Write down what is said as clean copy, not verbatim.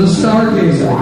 the Stargazer.